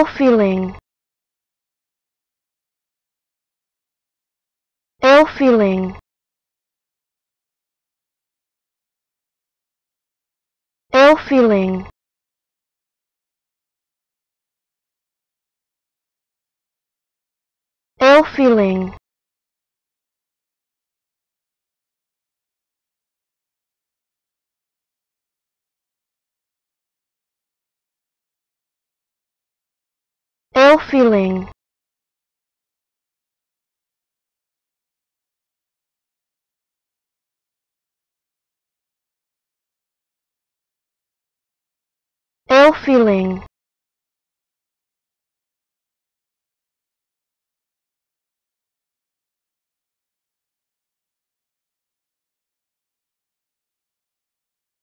low feeling, ill feeling, ill feeling, ill feeling, ill feeling, ill feeling,